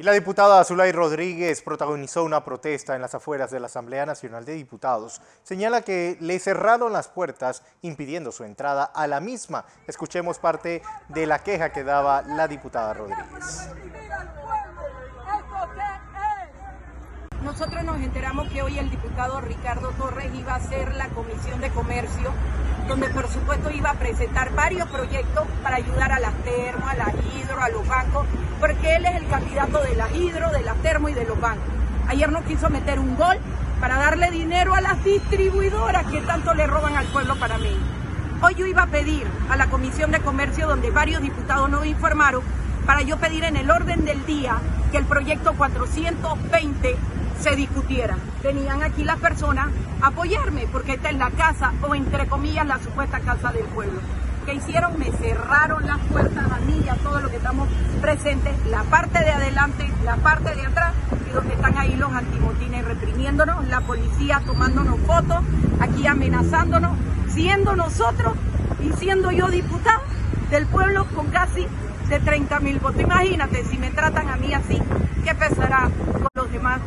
Y la diputada Zulay Rodríguez protagonizó una protesta en las afueras de la Asamblea Nacional de Diputados. Señala que le cerraron las puertas impidiendo su entrada a la misma. Escuchemos parte de la queja que daba la diputada Rodríguez. Nosotros nos enteramos que hoy el diputado Ricardo Torres iba a hacer la Comisión de Comercio, donde por supuesto iba a presentar varios proyectos para ayudar a las termos, a las hidro, a los bancos, porque él es el candidato de las hidro, de las termos y de los bancos. Ayer nos quiso meter un gol para darle dinero a las distribuidoras que tanto le roban al pueblo panameño. Hoy yo iba a pedir a la Comisión de Comercio, donde varios diputados nos informaron, para yo pedir en el orden del día que el proyecto 420 se discutiera. Venían aquí las personas a apoyarme, porque está en la casa, o entre comillas, la supuesta casa del pueblo. ¿Qué hicieron? Me cerraron las puertas a mí y a todos los que estamos presentes, la parte de adelante, la parte de atrás, y donde están ahí los antimotines reprimiéndonos, la policía tomándonos fotos, aquí amenazándonos, siendo nosotros y siendo yo diputada del pueblo con casi de 30.000 votos. Imagínate, si me tratan a mí así, ¿qué pesará con los demás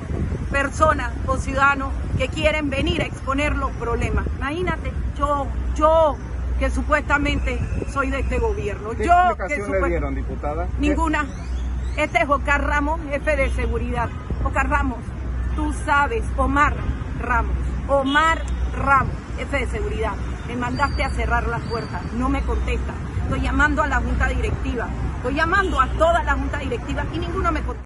personas o ciudadanos que quieren venir a exponer los problemas? Imagínate, yo que supuestamente soy de este gobierno. ¿Qué explicación le dieron, diputada? Ninguna. Este es Oscar Ramos, jefe de seguridad. Oscar Ramos, tú sabes, Omar Ramos, jefe de seguridad. Me mandaste a cerrar las puertas, no me contesta. Estoy llamando a la Junta Directiva, estoy llamando a toda la Junta Directiva y ninguno me contesta.